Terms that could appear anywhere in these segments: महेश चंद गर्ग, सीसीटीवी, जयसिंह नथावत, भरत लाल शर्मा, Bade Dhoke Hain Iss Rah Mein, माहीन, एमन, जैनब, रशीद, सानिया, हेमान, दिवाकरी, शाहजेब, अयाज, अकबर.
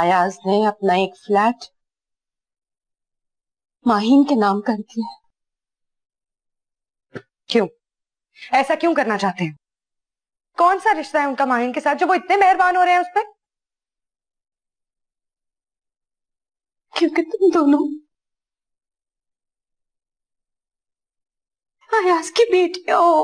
अयाज ने अपना एक फ्लैट माहीन के नाम कर दिया। क्यों? ऐसा क्यों करना चाहते हैं? कौन सा रिश्ता है उनका माहीन के साथ जो वो इतने मेहरबान हो रहे हैं उस पर? क्योंकि तुम दोनों अयाज की बेटियां हो।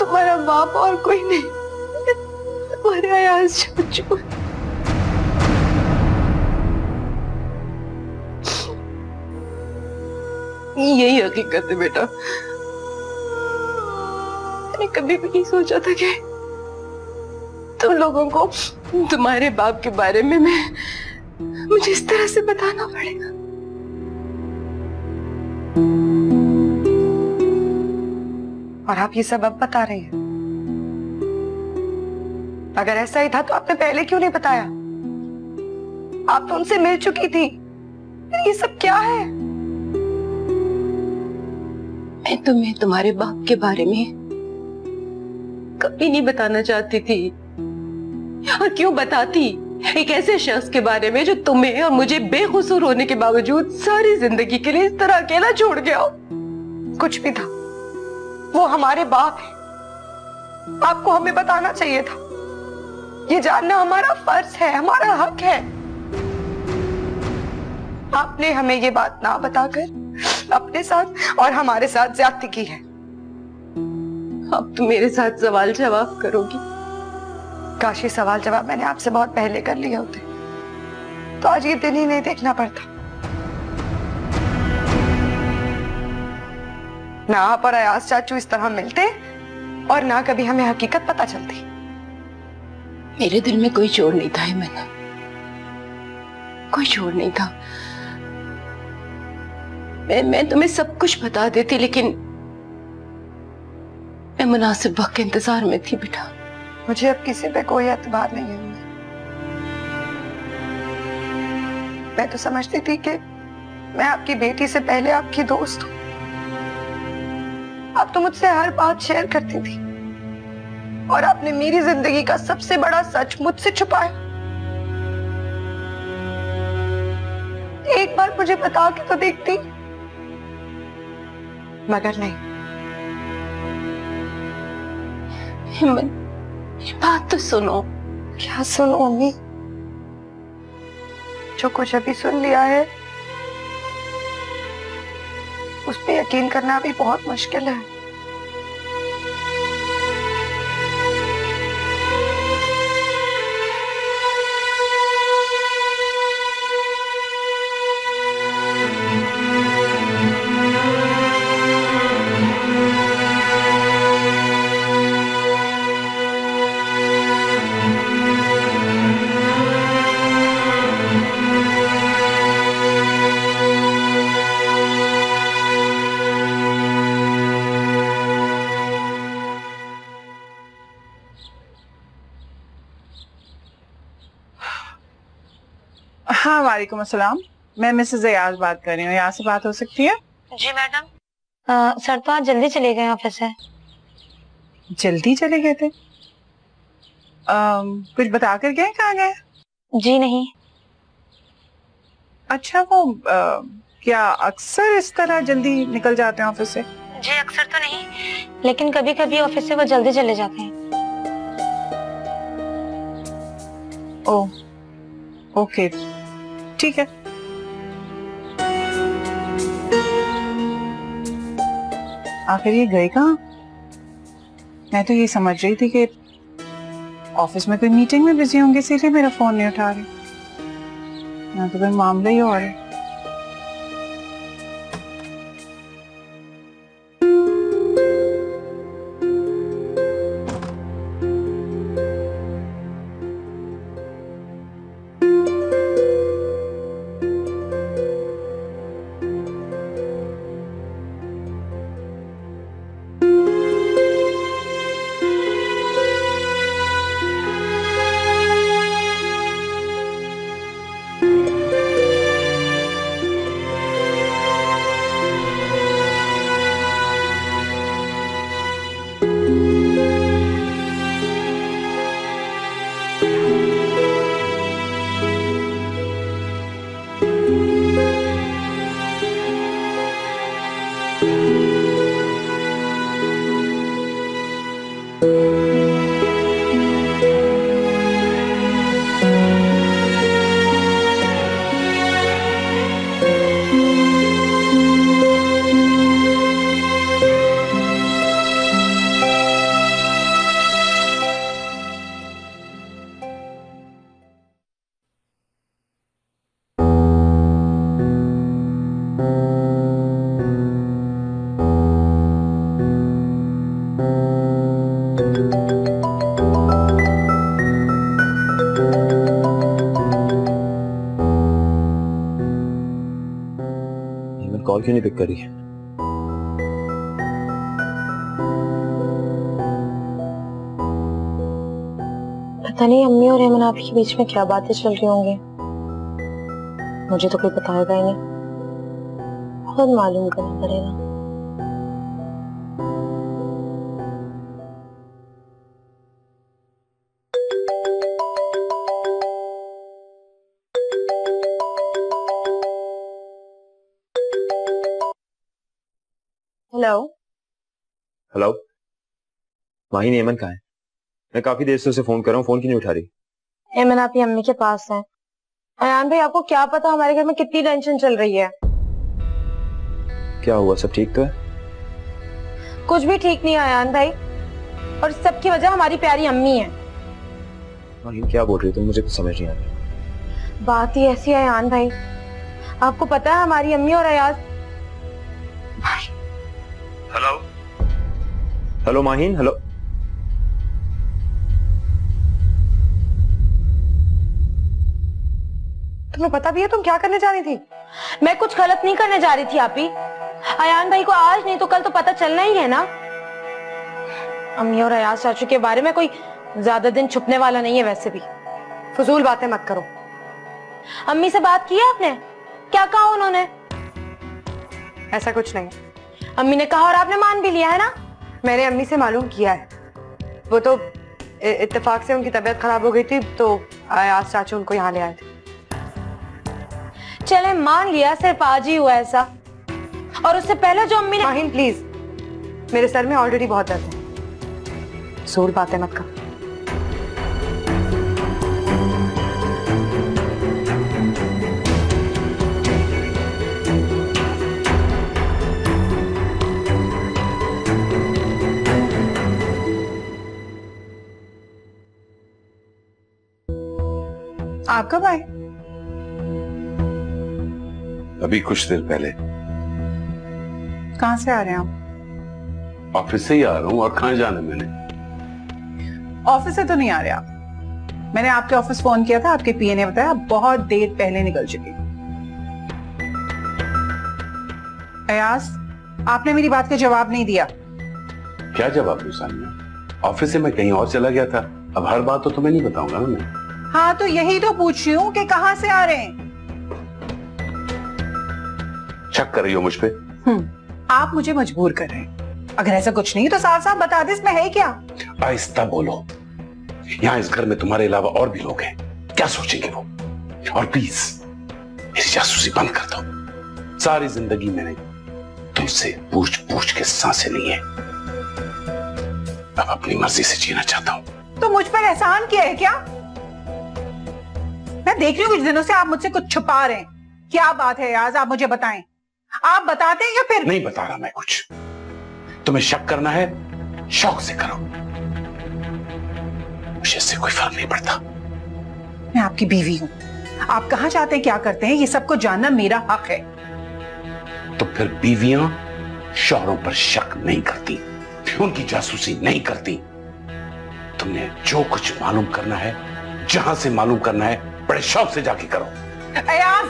तुम्हारा बाप और कोई नहीं, तुम्हारे अयाज चाचू। यही हकीकत है बेटा। मैंने कभी भी नहीं सोचा था कि तुम लोगों को तुम्हारे बाप के बारे में मुझे इस तरह से बताना पड़ेगा। और आप ये सब अब बता रहे हैं? अगर ऐसा ही था तो आपने पहले क्यों नहीं बताया? आप तो उनसे मिल चुकी थी, ये सब क्या है? मैं तुम्हें तुम्हारे बाप के बारे में कभी नहीं बताना चाहती थी। और क्यों बताती एक ऐसे शख्स के बारे में जो तुम्हें और मुझे बेकसूर होने के बावजूद सारी जिंदगी के लिए इस तरह अकेला छोड़ गया हो। कुछ भी था वो हमारे बाप है, आपको हमें बताना चाहिए था। ये जानना हमारा फर्ज है, हमारा हक है। आपने हमें ये बात ना बताकर अपने साथ और हमारे साथ ज्यादती की है। अब तुम मेरे साथ सवाल जवाब करोगी। काश ये सवाल जवाब मैंने आपसे बहुत पहले कर लिए होते तो आज ये दिन ही नहीं देखना पड़ता। ना आप और अयाज चाचू इस तरह मिलते और ना कभी हमें हकीकत पता चलती। मेरे दिल में कोई जोड़ नहीं था हेमन, कोई जोड़ नहीं था। मैं तुम्हें सब कुछ बता देती, लेकिन मैं मुनासिब वक्त के इंतजार में थी बेटा। मुझे अब किसी पे कोई एतबार नहीं है। मैं तो समझती थी कि मैं आपकी बेटी से पहले आपकी दोस्त हूँ। आप तो मुझसे हर बात शेयर करती थी और आपने मेरी जिंदगी का सबसे बड़ा सच मुझसे छुपाया। एक बार मुझे बता के तो देखती, मगर नहीं। हिम्मत, बात तो सुनो। क्या सुनो अम्मी? जो कुछ अभी सुन लिया है उस पे यकीन करना भी बहुत मुश्किल है। हाँ वालेकुम अस्सलाम, मैं मिसेस अयाज बात कर रही हूँ। अयाज से बात हो सकती है? जी मैडम। सर तो आज जल्दी चले गए ऑफिस से। जल्दी चले गए थे? कुछ बता कर गए? कहाँ गए? जी नहीं। अच्छा वो क्या अक्सर इस तरह जल्दी निकल जाते हैं ऑफिस से? जी अक्सर तो नहीं, लेकिन कभी कभी ऑफिस से वो जल्दी चले जाते हैं। ओह ओके ठीक है। आखिर ये गए कहाँ? मैं तो ये समझ रही थी कि ऑफिस में कोई मीटिंग में बिजी होंगे, इसीलिए मेरा फोन नहीं उठा रहे। ना तो कोई मामला ही और है। कॉल क्यों नहीं पिक करी है? पता नहीं अम्मी और हेमन आपके बीच में क्या बातें चल रही होंगी, मुझे तो कोई बताएगा ही नहीं, खुद मालूम करना पड़ेगा। हेलो हेलो, माहीन हेमन कहाँ है? मैं काफी देर से उसे फोन कर रहा हूँ, फोन क्यों नहीं उठा रही? एमन आपकी अम्मी के पास है। अयान भाई आपको क्या पता हमारे घर में कितनी टेंशन चल रही है। क्या हुआ, सब ठीक तो है? कुछ भी ठीक नहीं है अयान भाई, और सबकी वजह हमारी प्यारी अम्मी है। माहीन क्या बोल रही हो तुम, मुझे कुछ समझ नहीं आ रही। बात ही ऐसी है अयान भाई, आपको पता है हमारी अम्मी और अयाज। Hello hello माहीन, hello तुम्हें पता भी है तुम क्या करने जा रही थी? मैं कुछ गलत नहीं करने जा रही थी आप ही, अयान भाई को आज नहीं तो कल तो पता चलना ही है ना। अम्मी और अयाज चाचू के बारे में कोई ज्यादा दिन छुपने वाला नहीं है, वैसे भी फजूल बातें मत करो। अम्मी से बात की है आपने? क्या कहा उन्होंने? ऐसा कुछ नहीं, अम्मी ने कहा और आपने मान भी लिया है ना? मैंने अम्मी से मालूम किया है, वो तो इत्तेफाक से उनकी तबीयत खराब हो गई थी तो अयाज चाचू उनको यहाँ ले आए थे। चले मान लिया, सिर्फ आज ही हुआ ऐसा, और उससे पहले जो अम्मी ने। माहीन प्लीज, मेरे सर में ऑलरेडी बहुत दर्द है, जोर बातें मत कर। आप कब आए? अभी कुछ देर पहले। कहाँ से आ रहे हैं आप? ऑफिस से ही आ रहा हूँ, और कहाँ जाना मैंने? ऑफिस से तो नहीं आ रहे आप, मैंने आपके ऑफिस फोन किया था, आपके पीए ने बताया आप बहुत देर पहले निकल चुके। अयाज आपने मेरी बात का जवाब नहीं दिया। क्या जवाब दूं सानिया? ऑफिस से मैं कहीं और चला गया था, अब हर बात तो तुम्हें नहीं बताऊंगा ना मैं। हाँ तो यही तो पूछ रही हूँ कि कहाँ से आ रहे हैं? शक कर रही हो मुझ पे? आप मुझे मजबूर कर रहे हैं। अगर ऐसा कुछ नहीं तो साफ साफ बता दे, इसमें है क्या? आहिस्ता बोलो, यहाँ इस घर में तुम्हारे अलावा और भी लोग हैं, क्या सोचेंगे वो? और प्लीज मेरी जासूसी बंद कर दो। सारी जिंदगी मैंने तुमसे पूछ पूछ के सांसें ली हैं, अब अपनी मर्जी से जीना चाहता हूँ। तो मुझ पर एहसान किया है क्या? मैं देख रही हूँ कुछ दिनों से आप मुझसे कुछ छुपा रहे हैं, क्या बात है अयाज? आप मुझे बताएं, आप बताते हैं या फिर? नहीं बता रहा मैं कुछ, तुम्हें शक करना है शौक से करो, मुझे इससे कोई फर्क नहीं पड़ता। मैं आपकी बीवी हूँ, आप कहाँ जाते हैं क्या करते हैं ये सबको जानना मेरा हक है। तो फिर बीवियां शौहरों पर शक नहीं करती, उनकी जासूसी नहीं करती। तुमने जो कुछ मालूम करना है, जहां से मालूम करना है, बड़े शौक से जाके करो। अयाज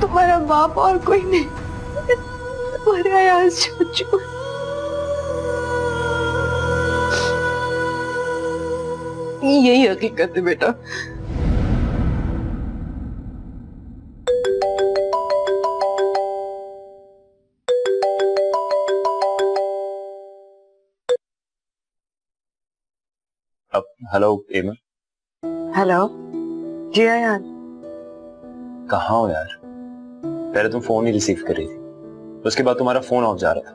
तुम्हारा बाप और कोई नहीं, तुम्हारे अयाज चाचू। यही हकीकत है बेटा। हेलो एमन। हेलो जी अयाज, कहाँ हो यार? पहले तुम फोन ही रिसीव कर रही थी, उसके बाद तुम्हारा फोन ऑफ जा रहा था।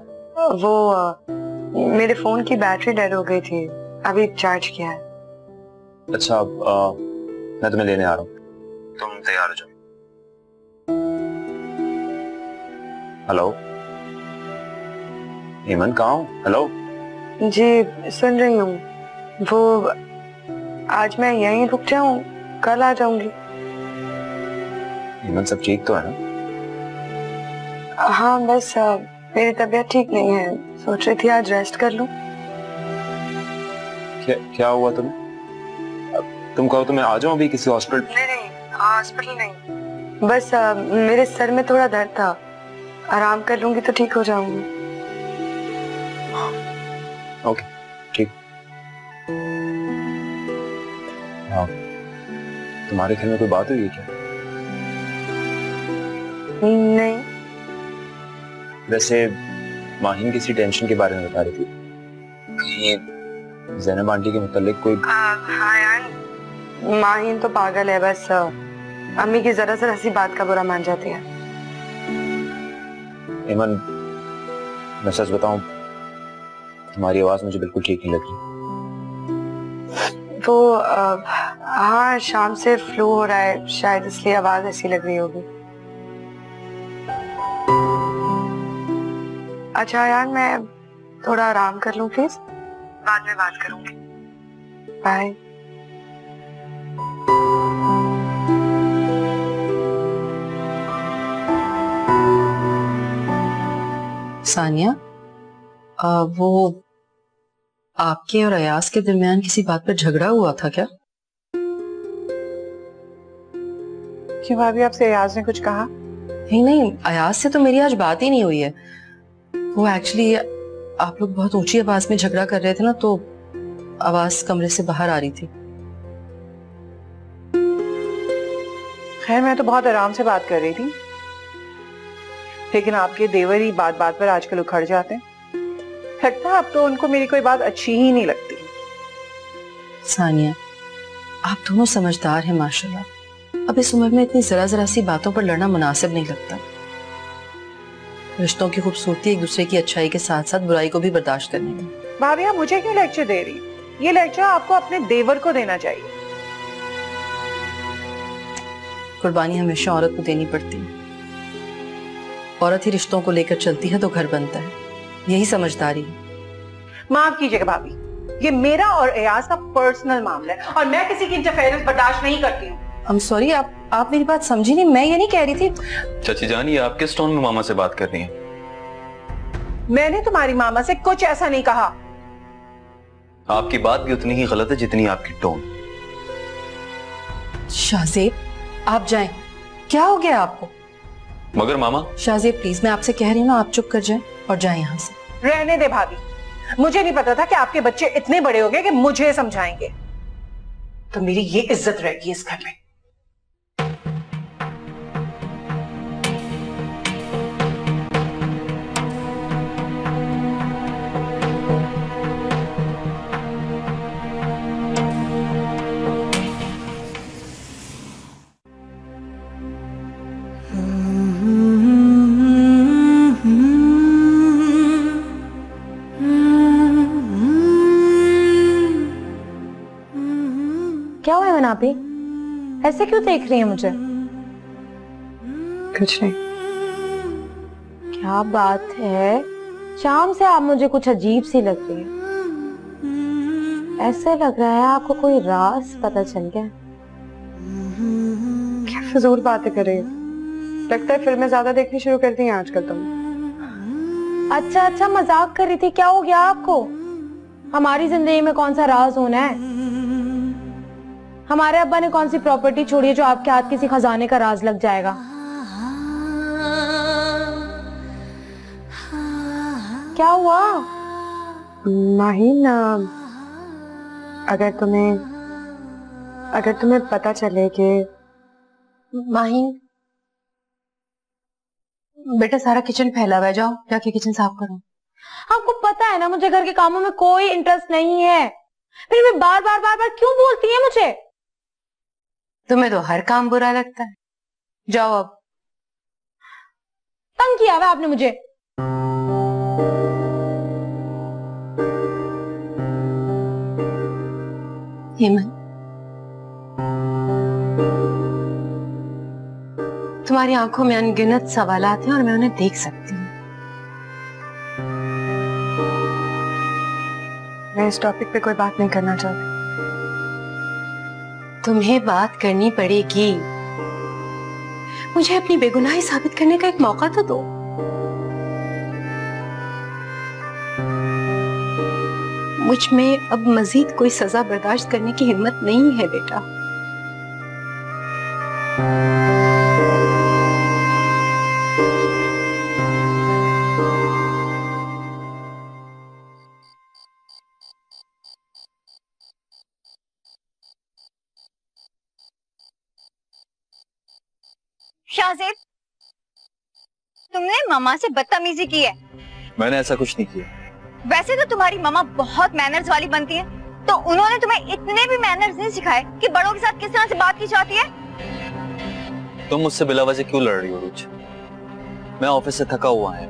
वो मेरे फोन की बैटरी डेड हो गई थी, अभी चार्ज किया है। अच्छा मैं तुम्हें लेने आ रहा हूँ, तुम तैयार हो जाओ। हेलो हेमन कहाँ हो? हेलो जी सुन रही हूँ, वो आज मैं यहीं रुक जाऊं, कल आ जाऊंगी। हेमंत सब ठीक तो है ना? हाँ बस मेरी तबीयत ठीक नहीं है, सोच रही थी आज रेस्ट कर लूं। क्या हुआ तुम्हें? तुम कहो तो मैं आ जाऊं अभी किसी हॉस्पिटल? नहीं हॉस्पिटल नहीं, बस मेरे सर में थोड़ा दर्द था, आराम कर लूंगी तो ठीक हो जाऊंगी। ओके ठीक। हाँ तुम्हारे घर में कोई बात हुई है क्या? नहीं। वैसे माहीन किसी टेंशन के बारे में बता रही थी, जैनब आंटी के मुतालिक कोई? हाँ यार माहीन तो पागल है, बस अम्मी की जरा सी हंसी बात का बुरा मान जाती है। एमन मैं सच बताऊं, तुम्हारी आवाज मुझे बिल्कुल ठीक नहीं लग रही। तो हाँ शाम से फ्लू हो रहा है शायद, इसलिए आवाज ऐसी लग रही होगी। अच्छा यार मैं थोड़ा आराम कर लूं प्लीज, बाद में बात करूंगी। बाय। सानिया वो आपके और अयाज के दरमियान किसी बात पर झगड़ा हुआ था क्या? क्यों भाभी आपसे अयाज ने कुछ कहा? नहीं अयाज से तो मेरी आज बात ही नहीं हुई है। वो एक्चुअली आप लोग बहुत ऊंची आवाज में झगड़ा कर रहे थे ना, तो आवाज कमरे से बाहर आ रही थी। खैर मैं तो बहुत आराम से बात कर रही थी, लेकिन आपके देवर ही बात बात पर आजकल उखड़ जाते हैं। लगता है अब तो उनको मेरी कोई बात अच्छी ही नहीं लगती। सानिया आप दोनों समझदार हैं माशाल्लाह, अब इस उम्र में इतनी जरा जरा सी बातों पर लड़ना मुनासिब नहीं लगता। रिश्तों की खूबसूरती एक दूसरे की अच्छाई के साथ साथ बुराई को भी बर्दाश्त करने में। भाभी आप मुझे क्यों लेक्चर दे रही? ये लेक्चर आपको अपने देवर को देना चाहिए। कुर्बानी हमेशा औरत को देनी पड़ती है, औरत ही रिश्तों को लेकर चलती है तो घर बनता है, यही समझदारी है। माफ कीजिएगा भाभी, ये मेरा और अयाज का पर्सनल मामला है और मैं किसी की इंटरफेरेंस बर्दाश्त नहीं करती हूँ। I'm sorry, आप मेरी बात समझी नहीं, मैं ये नहीं कह रही थी। चाची जान ये आपके स्टोन में मामा से बात कर रही हैं। मैंने तुम्हारी मामा से कुछ ऐसा नहीं कहा। आपकी बात भी उतनी ही गलत है जितनी आपकी टोन। शाहजेब आप जाएं, क्या हो गया आपको? मगर मामा। शाहजेब प्लीज मैं आपसे कह रही हूँ ना, आप चुप कर जाएं और जाएं यहाँ से। रहने दे भाभी, मुझे नहीं पता था कि आपके बच्चे इतने बड़े हो गए कि मुझे समझाएंगे, तो मेरी ये इज्जत रहेगी इस घर में। क्या हुआ हेमन, आप ऐसे क्यों देख रही है मुझे? कुछ नहीं। क्या बात है, शाम से आप मुझे कुछ अजीब सी लग रही है, ऐसे लग रहा है आपको कोई राज पता चल गया। क्या फिजूल बातें कर रही हो, लगता है फिल्में ज्यादा देखनी शुरू कर दी है आजकल तुम। अच्छा मजाक कर रही थी, क्या हो गया आपको? हमारी जिंदगी में कौन सा राज होना है? हमारे अब्बा ने कौन सी प्रॉपर्टी छोड़ी है जो आपके हाथ किसी खजाने का राज लग जाएगा? क्या हुआ माहीन? अगर तुम्हें पता चले कि माहीन बेटा सारा किचन फैला हुआ है, जाओ जाके किचन साफ करो। आपको पता है ना मुझे घर के कामों में कोई इंटरेस्ट नहीं है, फिर मैं बार बार क्यों बोलती है मुझे? तुम्हें तो हर काम बुरा लगता है, जाओ अब। तंग किया हुआ आपने मुझे। हेमन तुम्हारी आंखों में अनगिनत सवाल आते हैं और मैं उन्हें देख सकती हूँ। मैं इस टॉपिक पे कोई बात नहीं करना चाहती। तुम्हें बात करनी पड़ेगी। मुझे अपनी बेगुनाही साबित करने का एक मौका तो दो। मुझ में अब मजीद कोई सजा बर्दाश्त करने की हिम्मत नहीं है बेटा। शाहजेब, तुमने मामा से बदतमीजी की है। मैंने ऐसा कुछ नहीं किया। वैसे तो तुम्हारी मामा बहुत मैनर्स वाली बनती है, तो उन्होंने तुम्हें इतने भी मैनर्स नहीं सिखाए कि बड़ों के साथ किस तरह से बात की जाती है। तुम मुझसे बिलावजह क्यों लड़ रही हो रुच? मैं ऑफिस से थका हुआ है,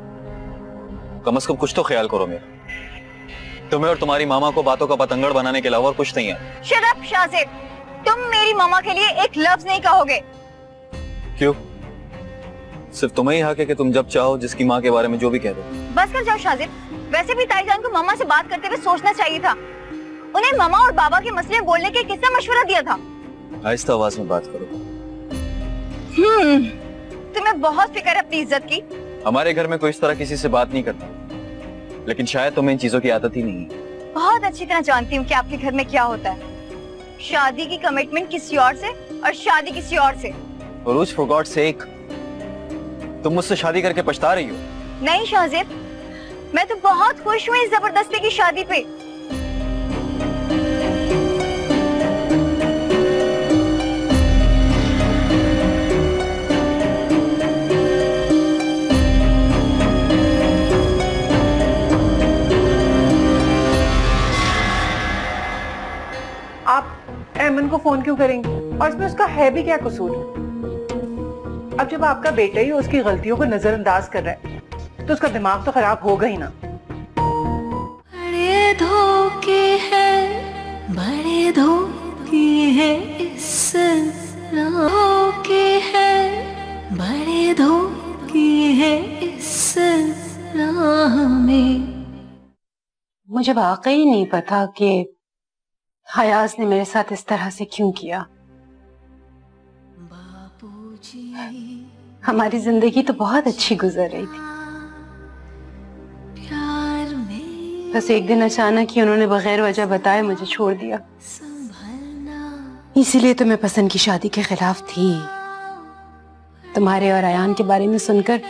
कम से कम कुछ तो ख्याल करो मेरा। तुम्हें और तुम्हारी मामा को बातों का पतंगड़ बनाने के अलावा कुछ नहीं है। शट अप शाहजेब, तुम मेरी मामा के लिए एक लफ्ज नहीं कहोगे। क्यों? सिर्फ तुम्हें ही हक है कि तुम जब चाहो जिसकी माँ के बारे में जो भी कह दो। बस कर जाओ शाजिद। वैसे भी ताईजान को मामा से बात करते हुए सोचना चाहिए था। उन्हें मामा और बाबा के मसले बोलने के किसने मशवरा दिया था? आहिस्ता आवाज में बात करो। तुम्हें बहुत फिक्र है अपनी इज्जत की। हमारे घर में कोई इस तरह किसी से बात नहीं करता, लेकिन शायद तुम्हें इन चीजों की आदत ही नहीं है। बहुत अच्छी तरह जानती हूँ कि आपके घर में क्या होता है। शादी की कमिटमेंट किसी और से और शादी किसी और से। रूज, for God's sake, तुम मुझसे शादी करके पछता रही हो। नहीं शाहजेब, मैं तो बहुत खुश हूँ इस जबरदस्ती की शादी पे। आप एमन को फोन क्यों करेंगे? और इसमें उसका है भी क्या कसूर? अब जब आपका बेटा ही उसकी गलतियों को नजरअंदाज कर रहा है तो उसका दिमाग तो खराब होगा ही ना। बड़े धोखे हैं, बड़े धोखे हैं, इस धोखे हैं, बड़े धोखे हैं इस राह में। मुझे वाकई नहीं पता कि अयाज ने मेरे साथ इस तरह से क्यों किया। हमारी जिंदगी तो बहुत अच्छी गुजर रही थी, बस एक दिन अचानक ही उन्होंने बगैर वजह बताए मुझे छोड़ दिया। इसीलिए तो मैं पसंद की शादी के खिलाफ थी। तुम्हारे और अयान के बारे में सुनकर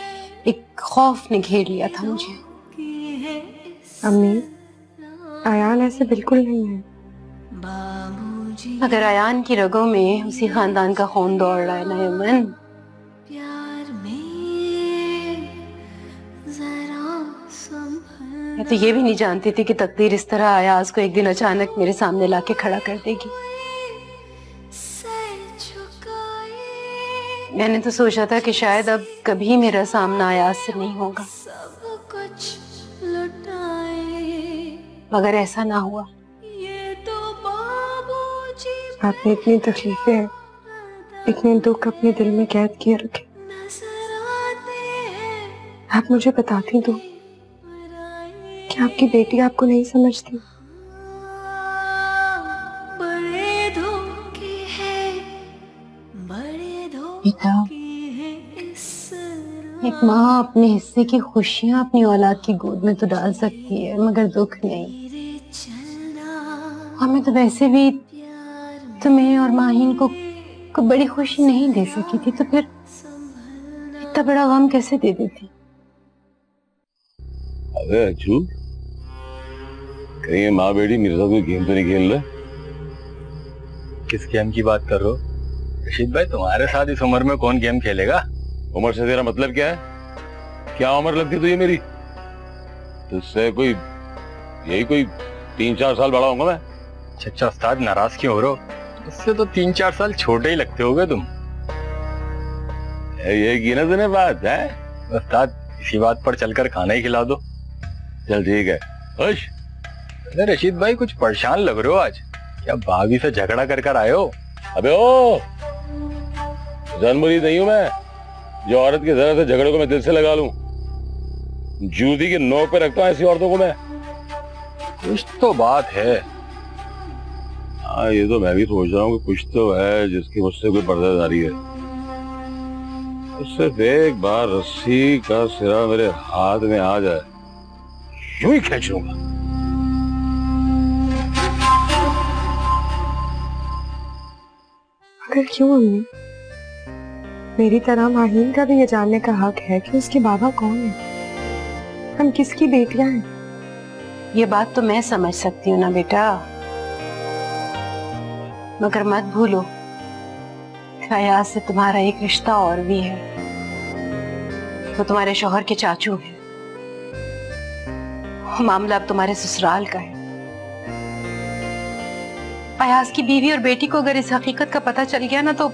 एक खौफ ने घेर लिया था मुझे। अम्मी, अयान ऐसे बिल्कुल नहीं है। अगर अयान की रगों में उसी खानदान का खून दौड़ रहा है ना अमन, मैं तो ये भी नहीं जानती थी कि तकदीर इस तरह अयाज को एक दिन अचानक मेरे सामने लाके खड़ा कर देगी। मैंने तो सोचा था कि शायद अब कभी मेरा सामना अयाज से नहीं होगा, मगर ऐसा ना हुआ। आपने इतनी तकलीफें, इतने दुख अपने दिल में कैद किए रखे। आप मुझे बताती दो कि आपकी बेटी आपको नहीं समझती। बड़े धोखे हैं, बड़े धोखे हैं। एक माँ अपने हिस्से की खुशियाँ अपनी औलाद की गोद में तो डाल सकती है, मगर दुख नहीं। हमें तो वैसे भी तुम्हें और माहीन को बड़ी खुशी नहीं दे सकी थी, तो फिर इतना बड़ा गम कैसे दे देती? अरे अच्छू, कहीं माँ बेटी मेरे साथ कोई गेम तो नहीं खेल रहे? किस गेम की बात कर रहे हो रशीद भाई? तुम्हारे साथ इस उम्र में कौन गेम खेलेगा? उम्र से तेरा मतलब क्या है? क्या उम्र लगती तुझे मेरी? तुझसे कोई यही कोई 3-4 साल बड़ा होगा मैं। अच्छा उस्ताद, नाराज क्यों हो रहे हो? उससे तो 3-4 साल छोटे ही लगते होगे तुम। ये की ना तुमने बात है उस्ताद, इसी बात पर चलकर खाना ही खिला दो। चल ठीक है। खुश? अरे रशीद भाई, कुछ परेशान लग रहे हो आज। क्या भाभी से झगड़ा कर कर आए हो? अबे ओ, जानबूझ नहीं हूं मैं जो औरत के जरा से झगड़े को मैं दिल से लगा लूं। जूती के नोक पे रखता हूं ऐसी औरतों को मैं। कुछ तो बात है। हाँ ये तो मैं भी सोच रहा हूँ कि कुछ तो है जिसकी मुझसे कोई पर्दादारी है। सिर्फ एक बार रस्सी का सिरा मेरे हाथ में आ जाए, यूं ही खींच लूंगा। अगर क्यों मम्मी, मेरी तरह माहीन का भी ये जानने का हक है कि उसके बाबा कौन है, हम किसकी बेटियां हैं। ये बात तो मैं समझ सकती हूँ ना बेटा, मगर मत भूलो अयाज से तुम्हारा एक रिश्ता और भी है, वो तो तुम्हारे शोहर के चाचू हैं। मामला अब तुम्हारे ससुराल का है। अयाज की बीवी और बेटी को अगर इस हकीकत का पता चल गया ना तो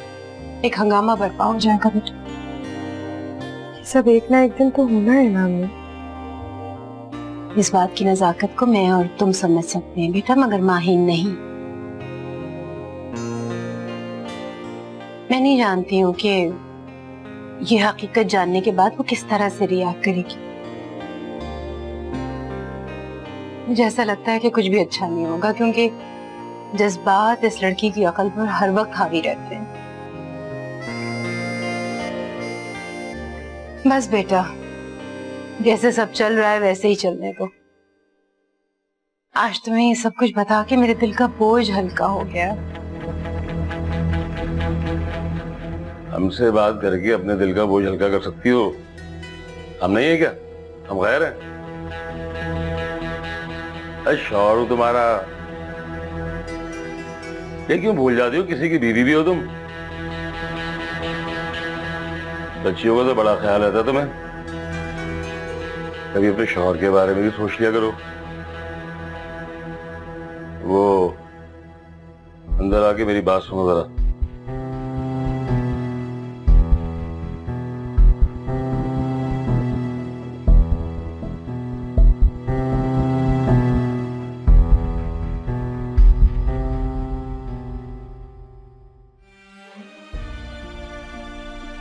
एक हंगामा बर्पा हो जाएगा बेटा। सब एक ना एक दिन तो होना है ना मम्मी। इस बात की नजाकत को मैं और तुम समझ सकते हैं बेटा, मगर माहीन नहीं। मैं नहीं जानती हूँ कि ये हकीकत जानने के बाद वो किस तरह से रिएक्ट करेगी। मुझे ऐसा लगता है कि कुछ भी अच्छा नहीं होगा, क्योंकि जज्बात इस लड़की की अकल पर हर वक्त हावी रहते हैं। बस बेटा, जैसे सब चल रहा है वैसे ही चलने को। आज तुम्हें ये सब कुछ बता के मेरे दिल का बोझ हल्का हो गया। हमसे बात करके अपने दिल का बोझ हल्का कर सकती हो, हम नहीं है क्या? हम गैर हैं। अरे शौहर तुम्हारा, ये क्यों भूल जाती हो? किसी की बीवी भी हो तुम। बच्चियों का तो बड़ा ख्याल रहता तुम्हें, कभी अपने शौहर के बारे में भी सोच लिया करो। वो अंदर आके मेरी बात सुनो जरा।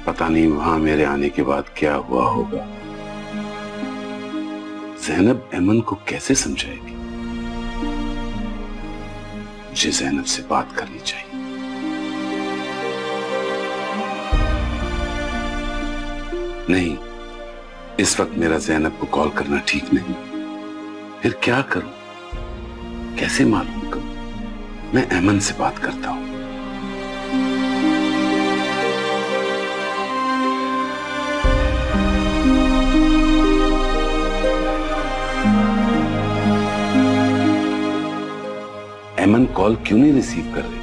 पता नहीं वहां मेरे आने के बाद क्या हुआ होगा। जैनब एमन को कैसे समझाएगी? मुझे जैनब से बात करनी चाहिए। नहीं, इस वक्त मेरा जैनब को कॉल करना ठीक नहीं। फिर क्या करूं? कैसे मालूम करूं? मैं एमन से बात करता हूं। एमन कॉल क्यों नहीं रिसीव कर रहे?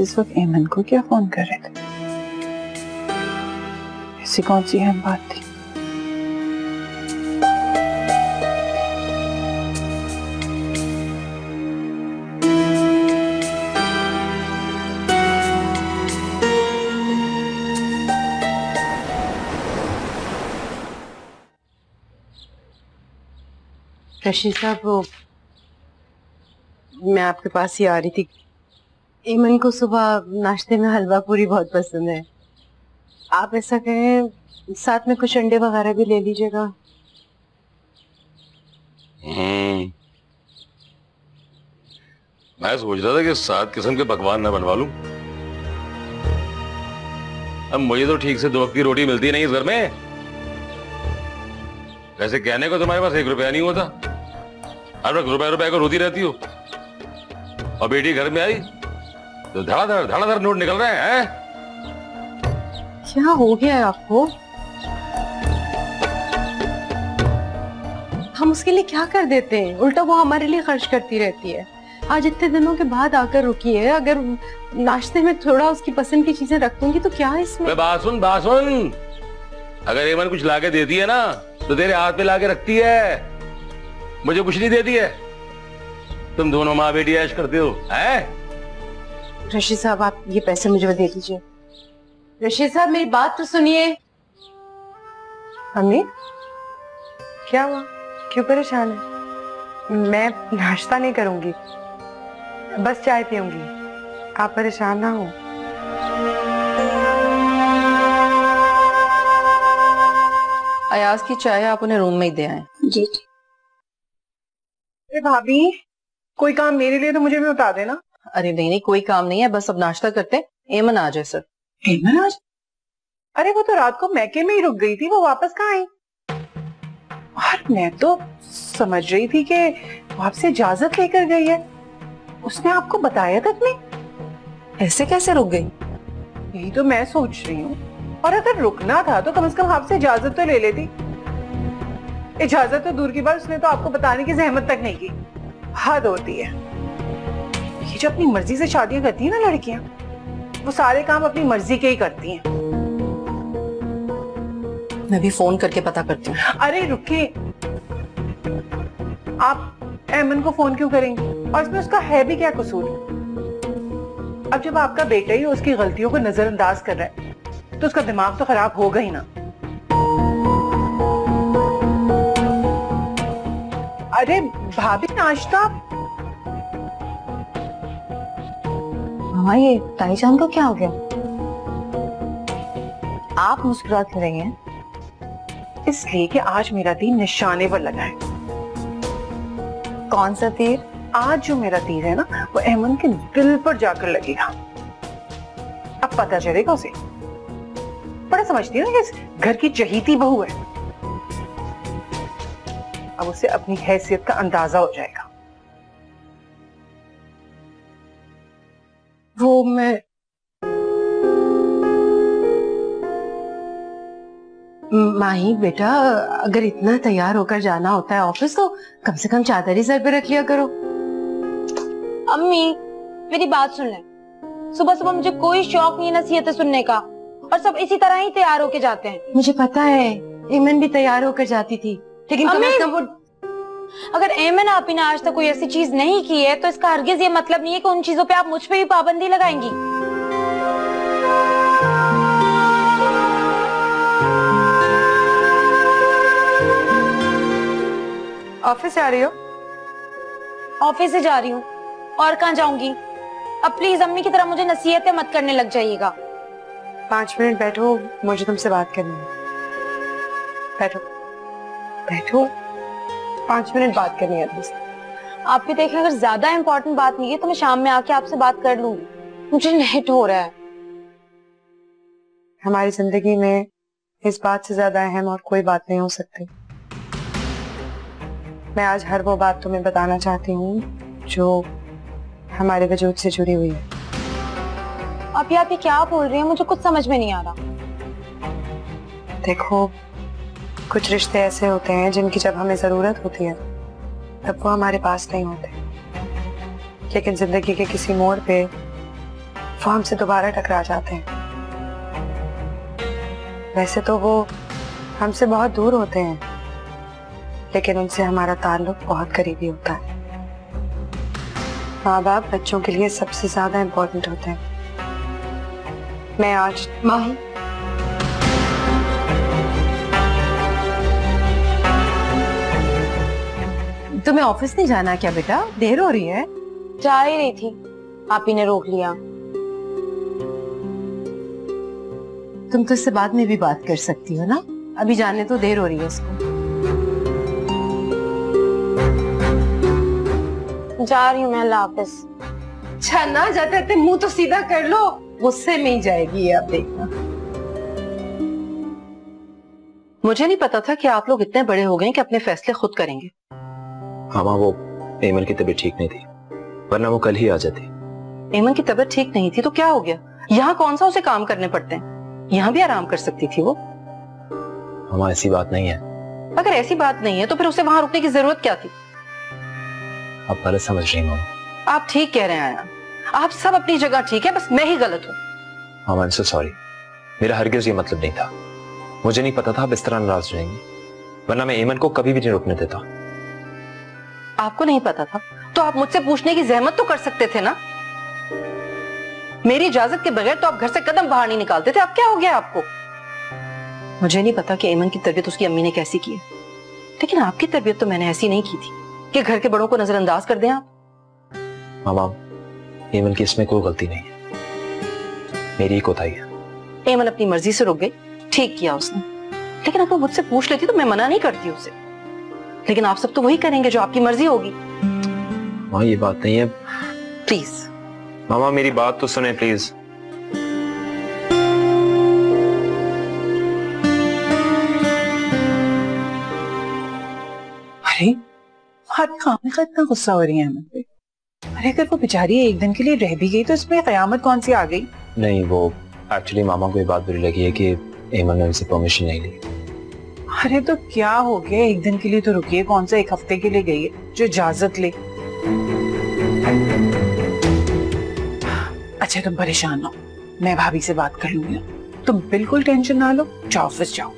इस वक्त एमन को क्या फोन कर रहे थे? ऐसी कौन सी अहम बात थी? रशीद साहब, मैं आपके पास ही आ रही थी। एमन को सुबह नाश्ते में हलवा पूरी बहुत पसंद है। आप ऐसा कहें, साथ में कुछ अंडे वगैरह भी ले लीजिएगा। मैं सोच रहा था कि 7 किस्म के पकवान ना बनवा लूं। अब मुझे तो ठीक से 2 वक्त की रोटी मिलती नहीं इस घर में। वैसे कहने को तुम्हारे पास 1 रुपया नहीं होता, हर वक्त रुपए रुपए को रोती रहती हो। और बेटी घर में आई तो धड़ाधड़ धड़ाधड़ नोट निकल रहे हैं। क्या हो गया है आपको? हम उसके लिए क्या कर देते हैं? उल्टा वो हमारे लिए खर्च करती रहती है। आज इतने दिनों के बाद आकर रुकी है, अगर नाश्ते में थोड़ा उसकी पसंद की चीजें रख दूंगी तो क्या इसमें? बात सुन, अगर एमन कुछ लाके देती है ना तो तेरे हाथ पे लाके रखती है, मुझे कुछ नहीं देती है। तुम दोनों माँ बेटी ऐश करते हो हैं? रशीद साहब आप ये पैसे मुझे दे दीजिए। रशीद साहब मेरी बात तो सुनिए। अम्मी क्या हुआ, क्यों परेशान है? मैं नाश्ता नहीं करूंगी, बस चाय पीऊंगी, आप परेशान ना हो। अयाज की चाय आप उन्हें रूम में ही दे आए। जी भाभी कोई काम मेरे लिए तो मुझे भी उठा देना। अरे नहीं नहीं कोई काम नहीं है, बस अब नाश्ता करते हैं। एमन आ जाए सर। एमन आज? अरे वो तो रात को मैके में ही रुक गई थी, वो वापस कहाँ आई? और मैं तो समझ रही थी कि वो आपसे इजाजत लेकर गई है, उसने आपको बताया तक नहीं? ऐसे कैसे रुक गई? यही तो मैं सोच रही हूँ, और अगर रुकना था तो कम से कम आपसे इजाजत तो ले लेती। इजाजत तो दूर की बात, उसने तो आपको बताने की जहमत तक नहीं की। हद होती है, ये जो अपनी मर्जी से शादियां करती है ना लड़कियां, वो सारे काम अपनी मर्जी के ही करती हैं। मैं भी फोन करके पता करती हूँ। अरे रुके, आप एमन को फोन क्यों करेंगे? और इसमें उसका है भी क्या कसूर? अब जब आपका बेटा ही उसकी गलतियों को नजरअंदाज कर रहा है तो उसका दिमाग तो खराब होगा ही ना। अरे भाभी नाश्ता। मामा ये ताई जान को क्या हो गया? आप मुस्कुरा क्यों रही हैं? इसलिए कि आज मेरा तीर निशाने पर लगा है। कौन सा तीर? आज जो मेरा तीर है ना वो एमन के दिल पर जाकर लगेगा, अब पता चलेगा उसे। बड़ा समझती है ना, इस घर की चहेती बहू है, अब उसे अपनी हैसियत का अंदाजा हो जाएगा। वो मैं माही बेटा अगर इतना तैयार होकर जाना होता है ऑफिस तो कम से कम चादर ही सर पे रख लिया करो। अम्मी मेरी बात सुन ले, सुबह सुबह मुझे कोई शौक नहीं है नसीहतें सुनने का, और सब इसी तरह ही तैयार होके जाते हैं। मुझे पता है एमन भी तैयार होकर जाती थी, लेकिन अगर एमन आप ही ने आज तक कोई ऐसी चीज नहीं की है तो इसका हरगिज ये मतलब नहीं है कि उन चीजों पे आप मुझ पे ही पाबंदी लगाएंगी। ऑफिस जा रही हो? ऑफिस से जा रही हूँ और कहाँ जाऊंगी। अब प्लीज अम्मी की तरह मुझे नसीहतें मत करने लग जाइएगा। 5 मिनट बैठो, मुझे तुमसे बात करनी है। बैठो बैठो, 5 मिनट बात करनी है तुमसे। आप भी देखें अगर ज्यादा इम्पोर्टेंट बात नहीं है तो मैं शाम में आके आपसे बात कर लूंगी, मुझे लेट हो रहा है। हमारी जिंदगी में इस बात से ज्यादा अहम और कोई बात नहीं हो सकती। मैं आज हर वो बात तुम्हें बताना चाहती हूँ जो हमारे वजूद से जुड़ी हुई है। अब आप ये क्या बोल रही हैं? मुझे कुछ समझ में नहीं आ रहा। देखो कुछ रिश्ते ऐसे होते हैं जिनकी जब हमें जरूरत होती है तब वो हमारे पास नहीं होते, लेकिन जिंदगी के किसी मोड़ पे वो हमसे दोबारा टकरा जाते हैं। वैसे तो वो हमसे बहुत दूर होते हैं लेकिन उनसे हमारा ताल्लुक बहुत करीबी होता है। माँ बाप बच्चों के लिए सबसे ज्यादा इम्पोर्टेंट होते हैं। मैं आज माही तुम्हें ऑफिस नहीं जाना क्या बेटा? देर हो रही है। जा ही रही थी, आप ही ने रोक लिया। तुम तो इससे बाद में भी बात कर सकती हो ना, अभी जाने तो देर हो रही है इसको। जा रही हूँ मैं, अल्लाह हाफिज़। अच्छा ना जाते मुंह तो सीधा कर लो, गुस्से में ही जाएगी आप देखना। मुझे नहीं पता था कि आप लोग इतने बड़े हो गए कि अपने फैसले खुद करेंगे। हाँ माँ वो एमन की तबीयत ठीक नहीं थी, वरना वो कल ही आ जाती। एमन की तबीयत ठीक नहीं थी तो क्या हो गया? यहाँ कौन सा उसे काम करने पड़ते हैं, यहाँ भी आराम कर सकती थी वो। माँ ऐसी बात नहीं है। अगर ऐसी बात नहीं है तो फिर उसे वहाँ रुकने की जरूरत क्या थी? आप गलत समझ रही हैं। आप ठीक कह रहे हैं, आप सब अपनी जगह ठीक है, बस मैं ही गलत हूँ। आई एम सो सॉरी, मेरा हरगिज़ ये मतलब नहीं था। मुझे नहीं पता था आप इस तरह नाराज रहेंगी, वरना मैं एमन को कभी भी नहीं रुकने देता। आपको नहीं पता था तो आप मुझसे पूछने की जहमत तो कर सकते थे ना। मेरी इजाजत के बगैर तो आप घर से कदम बाहर नहीं निकालते थे। अब क्या हो गया आपको? मुझे नहीं पता कि एमन की तरबियत उसकी अम्मी ने कैसी की है, लेकिन आपकी तरबियत तो मैंने ऐसी नहीं की थी कि घर के बड़ों को नजरअंदाज कर दें आप। मामा, एमन की इसमें कोई गलती नहीं है, मेरी ही कोताही है। एमन अपनी मर्जी से रुक गई, ठीक किया उसने, लेकिन अगर मुझसे पूछ लेती तो मैं मना नहीं करती उसे। लेकिन आप सब तो वही करेंगे जो आपकी मर्जी होगी। माँ, ये बात नहीं है। प्लीज मामा, मेरी बात तो सुने प्लीज। अरे काम का इतना गुस्सा हो रही है एमन पे। अरे अगर वो बेचारी एक दिन के लिए रह भी गई तो इसमें कयामत कौन सी आ गई? नहीं, वो एक्चुअली मामा को ये बात बुरी लगी है कि एमन ने उनसे परमिशन नहीं ली। अरे तो क्या हो गया, एक दिन के लिए तो रुकिए, कौन सा एक हफ्ते के लिए गई है जो इजाजत ले। अच्छा तुम परेशान हो, मैं भाभी से बात कर लूंगी, तुम बिल्कुल टेंशन ना लो, जाओ ऑफिस जाओ।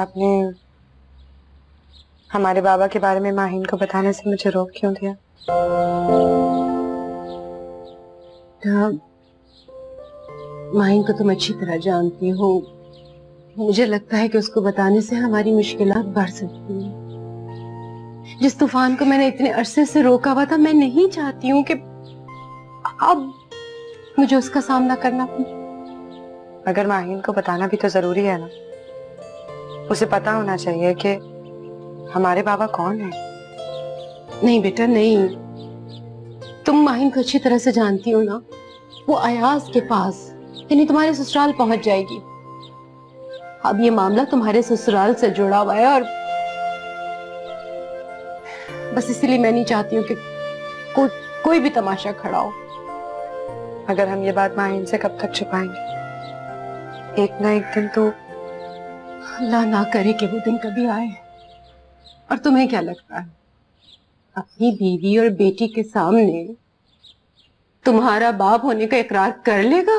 आपने हमारे बाबा के बारे में माहीन को बताने से मुझे रोक क्यों दिया? माहीन को तुम अच्छी तरह जानती हो, मुझे लगता है कि उसको बताने से हमारी मुश्किलात बढ़ सकती हैं। जिस तूफान को मैंने इतने अरसे से रोका हुआ था, मैं नहीं चाहती हूँ कि अब मुझे उसका सामना करना पड़े। मगर माहीन को बताना भी तो जरूरी है ना, उसे पता होना चाहिए कि हमारे बाबा कौन है। नहीं बेटा नहीं, तुम माहीन को अच्छी तरह से जानती हो ना, वो अयाज के पास यानी तुम्हारे ससुराल पहुंच जाएगी। अब ये मामला तुम्हारे ससुराल से जुड़ा हुआ है और बस इसीलिए मैं नहीं चाहती हूँ कि कोई भी तमाशा खड़ा हो। अगर हम ये बात माहीन से कब तक छुपाएंगे? एक ना एक दिन तो अल्लाह ना करे कि वो दिन कभी आए। और तुम्हें क्या लगता है अपनी बीवी और बेटी के सामने तुम्हारा बाप होने का इकरार कर लेगा?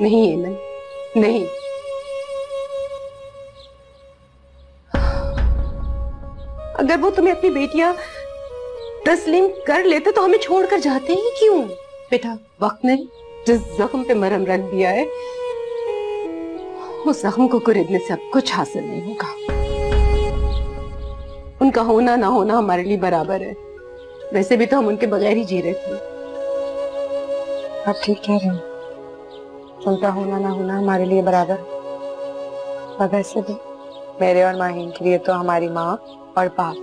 नहीं एमन, नहीं। अगर वो तुम्हें अपनी बेटियां तस्लीम कर लेते तो हमें छोड़कर जाते ही क्यों? बेटा, वक्त ने जिस जख्म पे मरहम रख दिया है, उस जख्म को कुरेदने से अब कुछ हासिल नहीं होगा। उनका होना ना होना हमारे लिए बराबर है, वैसे भी तो हम उनके बगैर ही जी रहे थे। आप ठीक कह रहे हैं, उनका होना ना होना हमारे लिए बराबर, और वैसे भी मेरे और माहीन के लिए तो हमारी माँ और बाप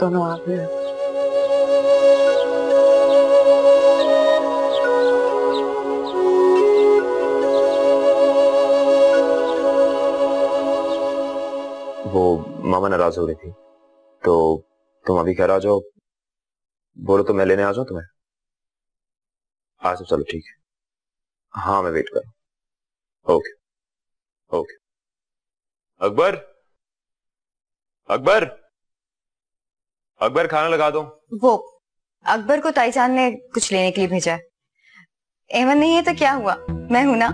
दोनों आप हैं। वो मामा नाराज हो रही थी, तो तुम अभी कह रहा जाओ, बोलो तो मैं लेने आ जाऊं तुम्हें? आज चलो ठीक है, हाँ मैं वेट कर रहा हूँ। Okay okay. अकबर, अकबर, अकबर खाना लगा दो। वो अकबर को ताईजान ने कुछ लेने के लिए भेजा है। एमन नहीं है तो क्या हुआ, मैं हूं ना,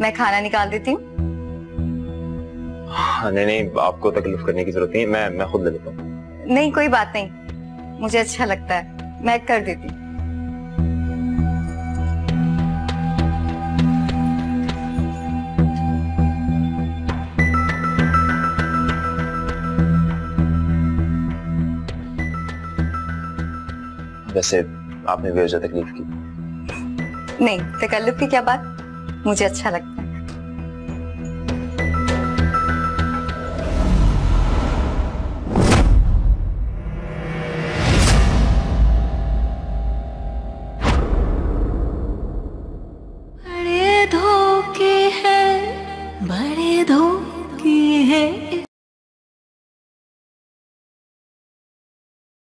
मैं खाना निकाल देती हूँ। नहीं नहीं, आपको तकलीफ करने की जरूरत नहीं, मैं खुद ले लेता हूँ। नहीं कोई बात नहीं, मुझे अच्छा लगता है, मैं कर देती हूँ। वैसे आपने बेवजह तकलीफ की। नहीं, तकलीफ की क्या बात, मुझे अच्छा लगता है।